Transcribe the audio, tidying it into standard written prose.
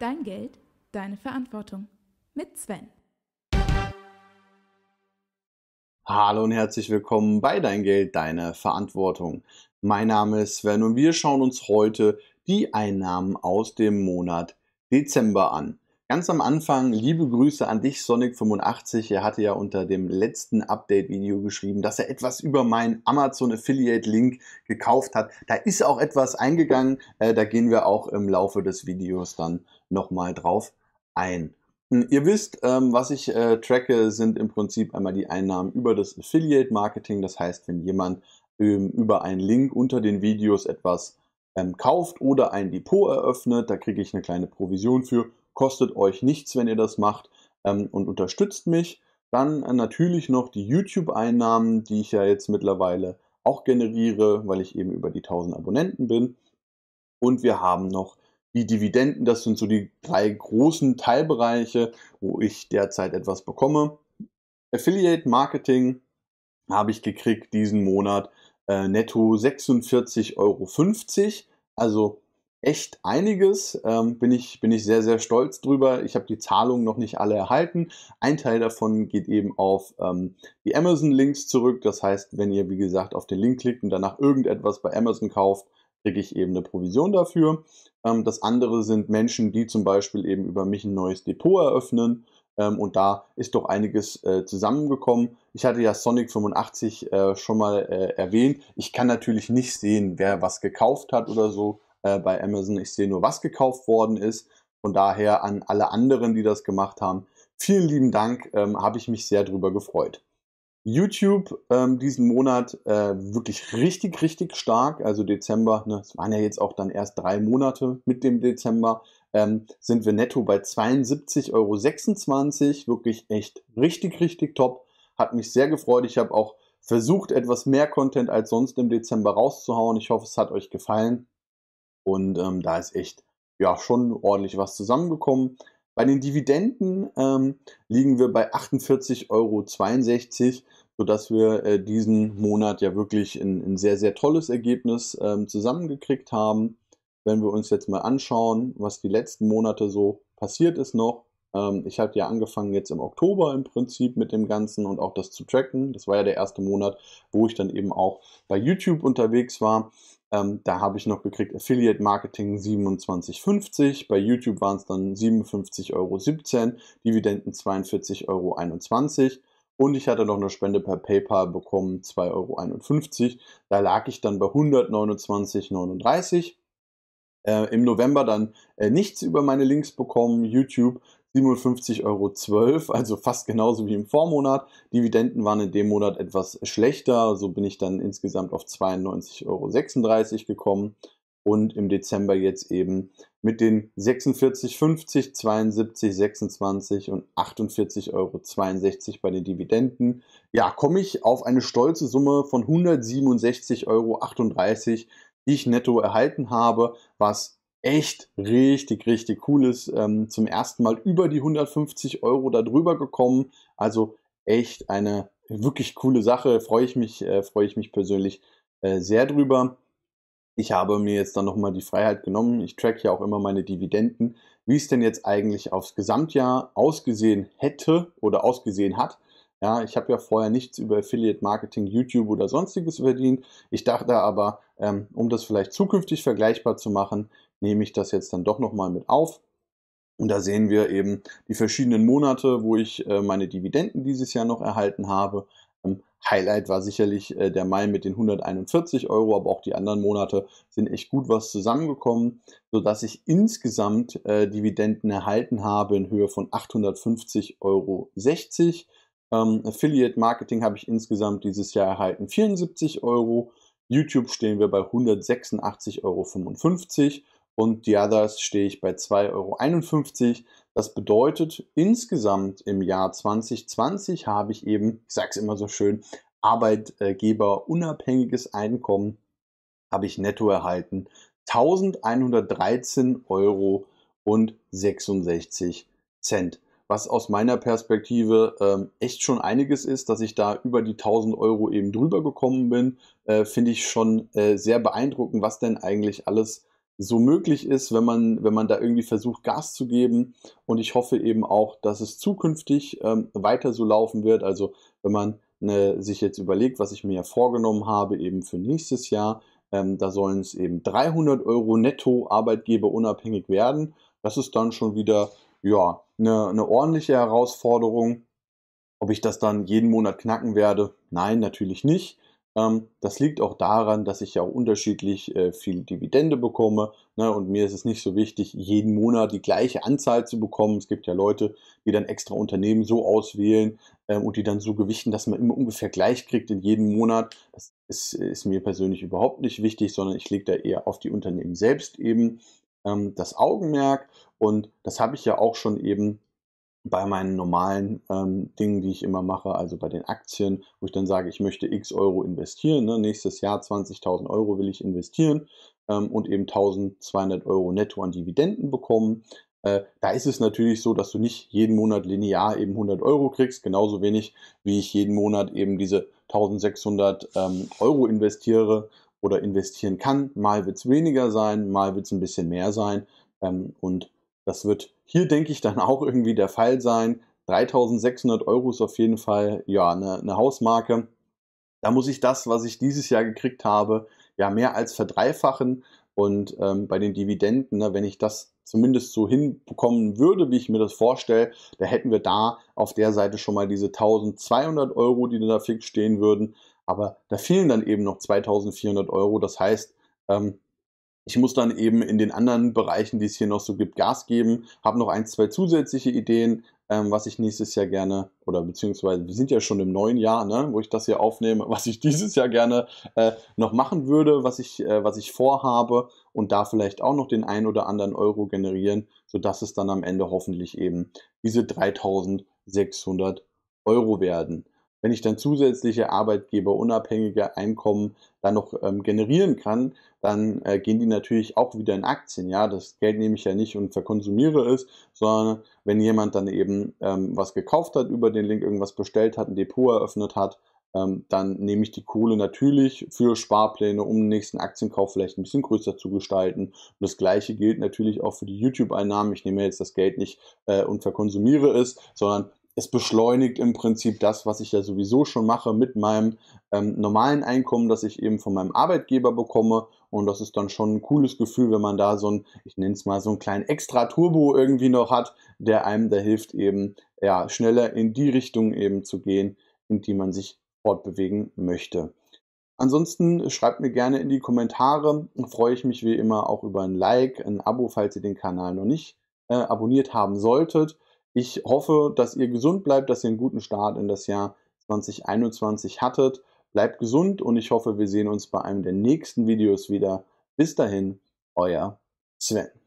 Dein Geld, deine Verantwortung mit Sven. Hallo und herzlich willkommen bei Dein Geld, deine Verantwortung. Mein Name ist Sven und wir schauen uns heute die Einnahmen aus dem Monat Dezember an. Ganz am Anfang liebe Grüße an dich, Sonic85. Er hatte ja unter dem letzten Update-Video geschrieben, dass er etwas über meinen Amazon-Affiliate-Link gekauft hat. Da ist auch etwas eingegangen, da gehen wir auch im Laufe des Videos dann nochmal drauf ein. Ihr wisst, was ich tracke, sind im Prinzip einmal die Einnahmen über das Affiliate-Marketing. Das heißt, wenn jemand über einen Link unter den Videos etwas kauft oder ein Depot eröffnet, da kriege ich eine kleine Provision für. Kostet euch nichts, wenn ihr das macht und unterstützt mich. Dann natürlich noch die YouTube-Einnahmen, die ich ja jetzt mittlerweile auch generiere, weil ich eben über die 1000 Abonnenten bin. Und wir haben noch die Dividenden, das sind so die drei großen Teilbereiche, wo ich derzeit etwas bekomme. Affiliate Marketing habe ich gekriegt diesen Monat netto 46,50 Euro. Also echt einiges, bin ich sehr, sehr stolz drüber. Ich habe die Zahlungen noch nicht alle erhalten. Ein Teil davon geht eben auf die Amazon-Links zurück. Das heißt, wenn ihr, wie gesagt, auf den Link klickt und danach irgendetwas bei Amazon kauft, kriege ich eben eine Provision dafür. Das andere sind Menschen, die zum Beispiel eben über mich ein neues Depot eröffnen. Und da ist doch einiges zusammengekommen. Ich hatte ja Sonic85 schon mal erwähnt. Ich kann natürlich nicht sehen, wer was gekauft hat oder so bei Amazon. Ich sehe nur, was gekauft worden ist. Von daher an alle anderen, die das gemacht haben, vielen lieben Dank, habe ich mich sehr drüber gefreut. YouTube diesen Monat wirklich richtig, richtig stark, also Dezember, ne, es waren ja jetzt auch dann erst 3 Monate mit dem Dezember, sind wir netto bei 72,26 Euro, wirklich echt richtig, richtig top, hat mich sehr gefreut. Ich habe auch versucht, etwas mehr Content als sonst im Dezember rauszuhauen. Ich hoffe, es hat euch gefallen und da ist echt ja schon ordentlich was zusammengekommen. Bei den Dividenden liegen wir bei 48,62 Euro, sodass wir diesen Monat ja wirklich ein sehr, sehr tolles Ergebnis zusammengekriegt haben. Wenn wir uns jetzt mal anschauen, was die letzten Monate so passiert ist noch. Ich habe ja angefangen jetzt im Oktober im Prinzip mit dem Ganzen und auch das zu tracken. Das war ja der erste Monat, wo ich dann eben auch bei YouTube unterwegs war. Da habe ich noch gekriegt Affiliate Marketing 27,50, bei YouTube waren es dann 57,17 Euro, Dividenden 42,21 Euro und ich hatte noch eine Spende per PayPal bekommen, 2,51 Euro, da lag ich dann bei 129,39 Euro. Im November dann nichts über meine Links bekommen, YouTube 57,12 Euro, also fast genauso wie im Vormonat. Dividenden waren in dem Monat etwas schlechter, so bin ich dann insgesamt auf 92,36 Euro gekommen und im Dezember jetzt eben mit den 46,50, 72,26 und 48,62 Euro bei den Dividenden. Ja, komme ich auf eine stolze Summe von 167,38 Euro, die ich netto erhalten habe, was echt richtig, richtig cool ist. Zum ersten Mal über die 150 Euro da drüber gekommen. Also echt eine wirklich coole Sache. Freue ich mich persönlich sehr drüber. Ich habe mir jetzt dann nochmal die Freiheit genommen. Ich track ja auch immer meine Dividenden, wie es denn jetzt eigentlich aufs Gesamtjahr ausgesehen hätte oder ausgesehen hat. Ja, ich habe ja vorher nichts über Affiliate Marketing, YouTube oder sonstiges verdient. Ich dachte aber, um das vielleicht zukünftig vergleichbar zu machen, nehme ich das jetzt dann doch nochmal mit auf. Und da sehen wir eben die verschiedenen Monate, wo ich meine Dividenden dieses Jahr noch erhalten habe. Highlight war sicherlich der Mai mit den 141 Euro, aber auch die anderen Monate sind echt gut was zusammengekommen, sodass ich insgesamt Dividenden erhalten habe in Höhe von 850,60 Euro. Affiliate Marketing habe ich insgesamt dieses Jahr erhalten 74 Euro, YouTube stehen wir bei 186,55 Euro und die Others stehe ich bei 2,51 Euro. Das bedeutet, insgesamt im Jahr 2020 habe ich eben, ich sage es immer so schön, arbeitgeberunabhängiges Einkommen habe ich netto erhalten 1113,66 Euro. Was aus meiner Perspektive echt schon einiges ist, dass ich da über die 1000 Euro eben drüber gekommen bin, finde ich schon sehr beeindruckend, was denn eigentlich alles so möglich ist, wenn man da irgendwie versucht, Gas zu geben. Und ich hoffe eben auch, dass es zukünftig weiter so laufen wird. Also wenn man sich jetzt überlegt, was ich mir ja vorgenommen habe, eben für nächstes Jahr, da sollen es eben 300 Euro netto arbeitgeberunabhängig werden. Das ist dann schon wieder ja eine ordentliche Herausforderung. Ob ich das dann jeden Monat knacken werde? Nein, natürlich nicht. Das liegt auch daran, dass ich ja auch unterschiedlich viel Dividende bekomme, ne? Und mir ist es nicht so wichtig, jeden Monat die gleiche Anzahl zu bekommen. Es gibt ja Leute, die dann extra Unternehmen so auswählen und die dann so gewichten, dass man immer ungefähr gleich kriegt in jedem Monat. Das ist mir persönlich überhaupt nicht wichtig, sondern ich lege da eher auf die Unternehmen selbst eben das Augenmerk. Und das habe ich ja auch schon eben bei meinen normalen Dingen, die ich immer mache, also bei den Aktien, wo ich dann sage, ich möchte x Euro investieren, ne? Nächstes Jahr 20.000 Euro will ich investieren und eben 1.200 Euro netto an Dividenden bekommen. Da ist es natürlich so, dass du nicht jeden Monat linear eben 100 Euro kriegst, genauso wenig, wie ich jeden Monat eben diese 1.600 Euro investiere oder investieren kann. Mal wird es weniger sein, mal wird es ein bisschen mehr sein und das wird hier, denke ich, dann auch irgendwie der Fall sein. 3.600 Euro ist auf jeden Fall ja eine Hausmarke. Da muss ich das, was ich dieses Jahr gekriegt habe, ja mehr als verdreifachen. Und bei den Dividenden, ne, wenn ich das zumindest so hinbekommen würde, wie ich mir das vorstelle, da hätten wir da auf der Seite schon mal diese 1.200 Euro, die da fix stehen würden. Aber da fehlen dann eben noch 2.400 Euro. Das heißt, ich muss dann eben in den anderen Bereichen, die es hier noch so gibt, Gas geben. Habe noch 1, 2 zusätzliche Ideen, was ich nächstes Jahr gerne, oder beziehungsweise wir sind ja schon im neuen Jahr, ne, wo ich das hier aufnehme, was ich dieses Jahr gerne noch machen würde, was ich vorhabe und da vielleicht auch noch den einen oder anderen Euro generieren, sodass es dann am Ende hoffentlich eben diese 3.600 Euro werden. Wenn ich dann zusätzliche arbeitgeberunabhängige Einkommen dann noch generieren kann, dann gehen die natürlich auch wieder in Aktien. Ja, das Geld nehme ich ja nicht und verkonsumiere es, sondern wenn jemand dann eben was gekauft hat, über den Link irgendwas bestellt hat, ein Depot eröffnet hat, dann nehme ich die Kohle natürlich für Sparpläne, um den nächsten Aktienkauf vielleicht ein bisschen größer zu gestalten. Und das Gleiche gilt natürlich auch für die YouTube-Einnahmen. Ich nehme jetzt das Geld nicht und verkonsumiere es, sondern es beschleunigt im Prinzip das, was ich ja sowieso schon mache mit meinem normalen Einkommen, das ich eben von meinem Arbeitgeber bekomme. Und das ist dann schon ein cooles Gefühl, wenn man da so ein, ich nenne es mal so einen kleinen Extra-Turbo irgendwie noch hat, der einem da hilft eben ja, schneller in die Richtung eben zu gehen, in die man sich fortbewegen möchte. Ansonsten schreibt mir gerne in die Kommentare. Freue ich mich wie immer auch über ein Like, ein Abo, falls ihr den Kanal noch nicht abonniert haben solltet. Ich hoffe, dass ihr gesund bleibt, dass ihr einen guten Start in das Jahr 2021 hattet. Bleibt gesund und ich hoffe, wir sehen uns bei einem der nächsten Videos wieder. Bis dahin, euer Sven.